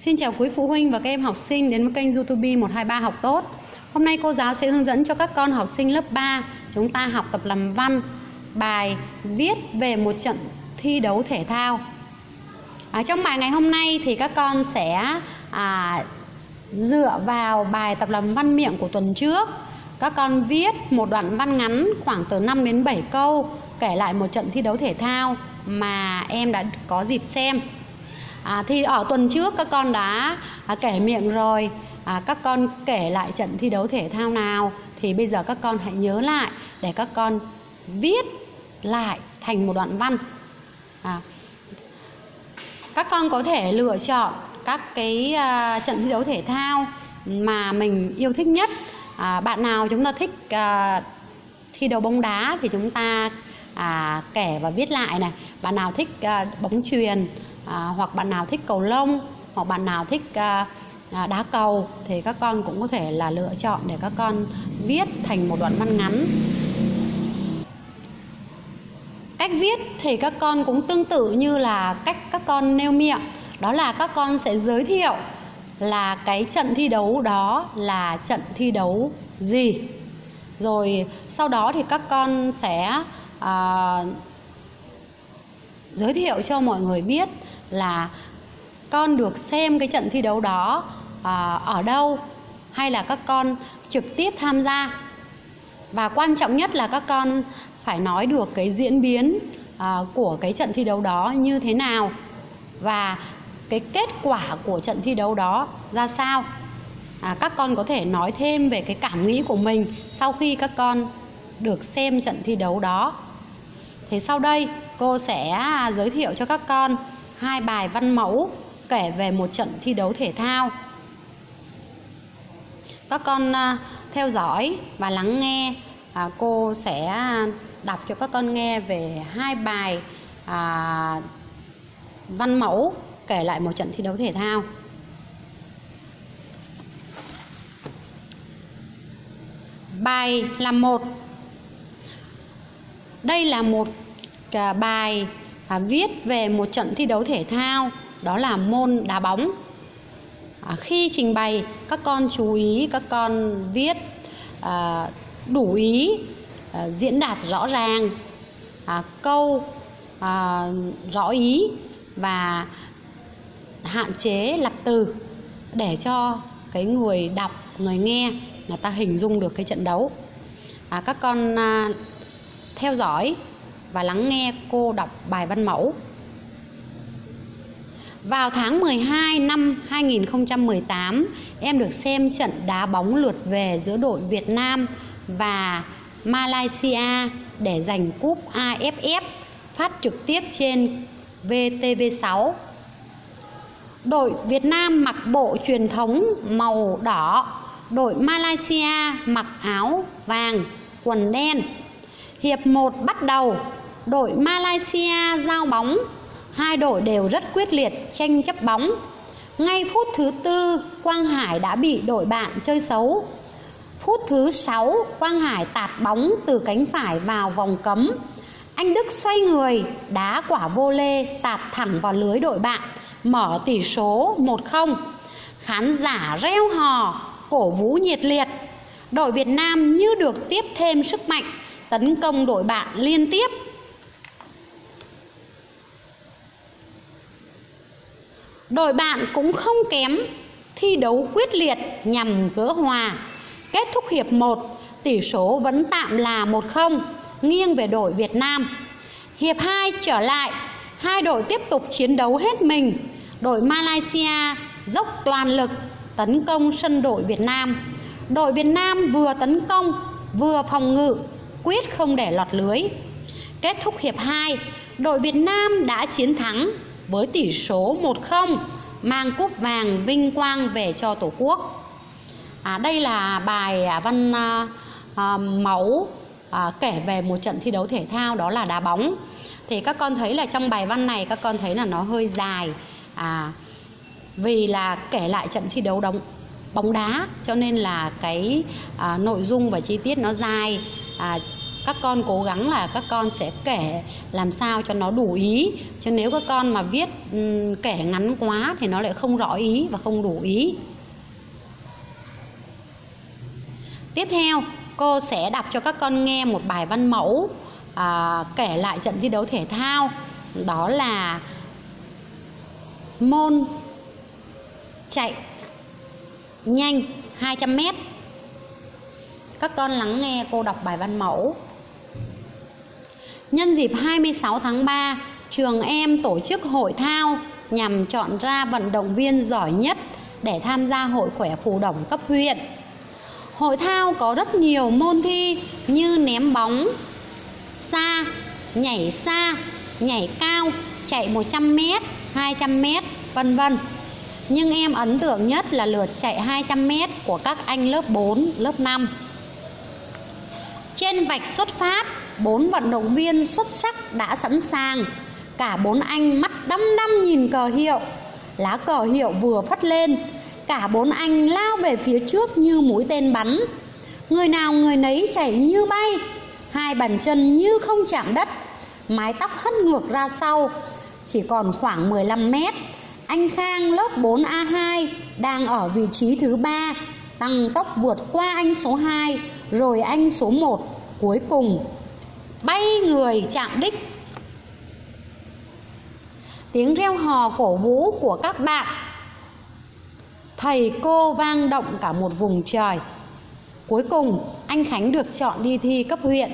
Xin chào quý phụ huynh và các em học sinh đến với kênh YouTube 123 Học Tốt. Hôm nay cô giáo sẽ hướng dẫn cho các con học sinh lớp 3 chúng ta học tập làm văn bài viết về một trận thi đấu thể thao. Trong bài ngày hôm nay thì các con sẽ dựa vào bài tập làm văn miệng của tuần trước. Các con viết một đoạn văn ngắn khoảng từ 5 đến 7 câu kể lại một trận thi đấu thể thao mà em đã có dịp xem. Thì ở tuần trước các con đã kể miệng rồi, các con kể lại trận thi đấu thể thao nào. Thì bây giờ các con hãy nhớ lại để các con viết lại thành một đoạn văn. Các con có thể lựa chọn các cái trận thi đấu thể thao mà mình yêu thích nhất. Bạn nào chúng ta thích thi đấu bóng đá thì chúng ta kể và viết lại này. Bạn nào thích bóng chuyền, hoặc bạn nào thích cầu lông, hoặc bạn nào thích đá cầu thì các con cũng có thể là lựa chọn để các con viết thành một đoạn văn ngắn. Cách viết thì các con cũng tương tự như là cách các con nêu miệng, đó là các con sẽ giới thiệu là cái trận thi đấu đó là trận thi đấu gì. Rồi sau đó thì các con sẽ giới thiệu cho mọi người biết là con được xem cái trận thi đấu đó ở đâu, hay là các con trực tiếp tham gia. Và quan trọng nhất là các con phải nói được cái diễn biến của cái trận thi đấu đó như thế nào và cái kết quả của trận thi đấu đó ra sao. Các con có thể nói thêm về cái cảm nghĩ của mình sau khi các con được xem trận thi đấu đó. Thì sau đây cô sẽ giới thiệu cho các con hai bài văn mẫu kể về một trận thi đấu thể thao. Các con theo dõi và lắng nghe. Cô sẽ đọc cho các con nghe về hai bài văn mẫu kể lại một trận thi đấu thể thao. Bài làm một. Đây là một bài viết về một trận thi đấu thể thao, đó là môn đá bóng. Khi trình bày, các con chú ý, các con viết đủ ý, diễn đạt rõ ràng, câu rõ ý và hạn chế lặp từ để cho cái người đọc, người nghe người ta hình dung được cái trận đấu. Các con theo dõi và lắng nghe cô đọc bài văn mẫu. Vào tháng 12 năm 2018, em được xem trận đá bóng lượt về giữa đội Việt Nam và Malaysia để giành cúp AFF, phát trực tiếp trên VTV6. Đội Việt Nam mặc bộ truyền thống màu đỏ, đội Malaysia mặc áo vàng, quần đen. Hiệp 1 bắt đầu, đội Malaysia giao bóng, hai đội đều rất quyết liệt tranh chấp bóng. Ngay phút thứ 4, Quang Hải đã bị đội bạn chơi xấu. Phút thứ 6, Quang Hải tạt bóng từ cánh phải vào vòng cấm. Anh Đức xoay người, đá quả vô lê tạt thẳng vào lưới đội bạn, mở tỷ số 1-0. Khán giả reo hò, cổ vũ nhiệt liệt. Đội Việt Nam như được tiếp thêm sức mạnh, tấn công đội bạn liên tiếp. Đội bạn cũng không kém, thi đấu quyết liệt nhằm gỡ hòa. Kết thúc hiệp 1, tỷ số vẫn tạm là 1-0, nghiêng về đội Việt Nam. Hiệp 2 trở lại, hai đội tiếp tục chiến đấu hết mình. Đội Malaysia dốc toàn lực tấn công sân đội Việt Nam. Đội Việt Nam vừa tấn công vừa phòng ngự, quyết không để lọt lưới. Kết thúc hiệp 2, đội Việt Nam đã chiến thắng với tỷ số 1-0, mang cúp vàng vinh quang về cho Tổ quốc. Đây là bài văn mẫu kể về một trận thi đấu thể thao, đó là đá bóng. Thì các con thấy là trong bài văn này các con thấy là nó hơi dài, vì là kể lại trận thi đấu bóng đá cho nên là cái nội dung và chi tiết nó dài. các con cố gắng là các con sẽ kể làm sao cho nó đủ ý. Chứ nếu các con mà viết kể ngắn quá thì nó lại không rõ ý và không đủ ý. Tiếp theo, cô sẽ đọc cho các con nghe một bài văn mẫu kể lại trận thi đấu thể thao. Đó là môn chạy nhanh 200m. Các con lắng nghe cô đọc bài văn mẫu. Nhân dịp 26 tháng 3, trường em tổ chức hội thao nhằm chọn ra vận động viên giỏi nhất để tham gia hội khỏe Phù Đổng cấp huyện. Hội thao có rất nhiều môn thi như ném bóng xa, nhảy cao, chạy 100m, 200m, vân vân. Nhưng em ấn tượng nhất là lượt chạy 200m của các anh lớp 4, lớp 5. Trên vạch xuất phát, 4 vận động viên xuất sắc đã sẵn sàng. Cả 4 anh mắt đăm đăm nhìn cờ hiệu. Lá cờ hiệu vừa phất lên, cả 4 anh lao về phía trước như mũi tên bắn. Người nào người nấy chạy như bay, hai bàn chân như không chạm đất, mái tóc hất ngược ra sau. Chỉ còn khoảng 15m, anh Khang lớp 4A2 đang ở vị trí thứ 3, tăng tốc vượt qua anh số 2, rồi anh số 1, cuối cùng bay người chạm đích. Tiếng reo hò cổ vũ của các bạn thầy cô vang động cả một vùng trời. Cuối cùng, anh Khánh được chọn đi thi cấp huyện.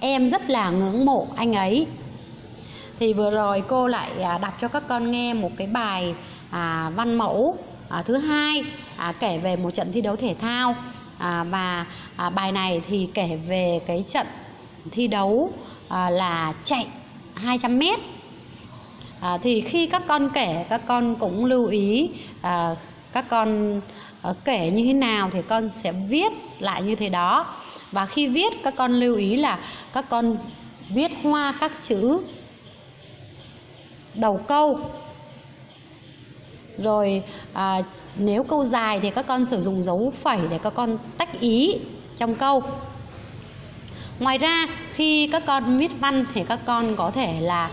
Em rất là ngưỡng mộ anh ấy. Thì vừa rồi cô lại đọc cho các con nghe một cái bài văn mẫu thứ hai kể về một trận thi đấu thể thao. Và bài này thì kể về cái trận thi đấu là chạy 200m. Thì khi các con kể, các con cũng lưu ý các con kể như thế nào thì con sẽ viết lại như thế đó. Và khi viết, các con lưu ý là các con viết hoa các chữ đầu câu. Rồi nếu câu dài thì các con sử dụng dấu phẩy để các con tách ý trong câu. Ngoài ra, khi các con viết văn thì các con có thể là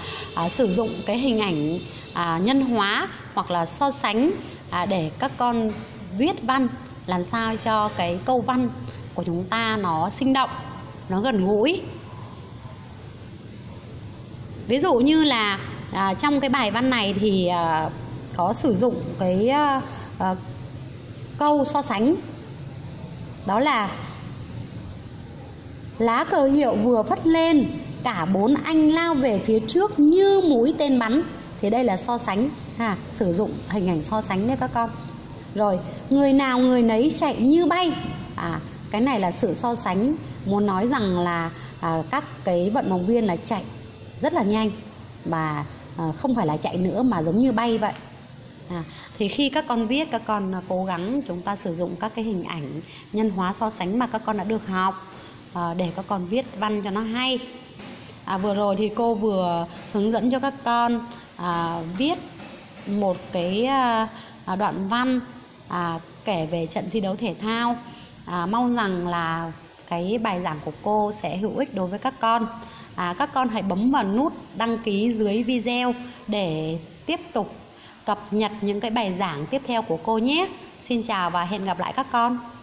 sử dụng cái hình ảnh nhân hóa hoặc là so sánh để các con viết văn làm sao cho cái câu văn của chúng ta nó sinh động, nó gần gũi. Ví dụ như là trong cái bài văn này thì có sử dụng cái câu so sánh. Đó là lá cờ hiệu vừa phất lên, cả 4 anh lao về phía trước như mũi tên bắn. Thì đây là so sánh, sử dụng hình ảnh so sánh đấy các con. Rồi, người nào người nấy chạy như bay. Cái này là sự so sánh, muốn nói rằng là các cái vận động viên là chạy rất là nhanh và không phải là chạy nữa mà giống như bay vậy. Thì khi các con viết, các con cố gắng chúng ta sử dụng các cái hình ảnh nhân hóa so sánh mà các con đã được học để các con viết văn cho nó hay. Vừa rồi thì cô vừa hướng dẫn cho các con viết một cái đoạn văn kể về trận thi đấu thể thao. Mong rằng là cái bài giảng của cô sẽ hữu ích đối với các con. Các con hãy bấm vào nút đăng ký dưới video để tiếp tục cập nhật những cái bài giảng tiếp theo của cô nhé. Xin chào và hẹn gặp lại các con.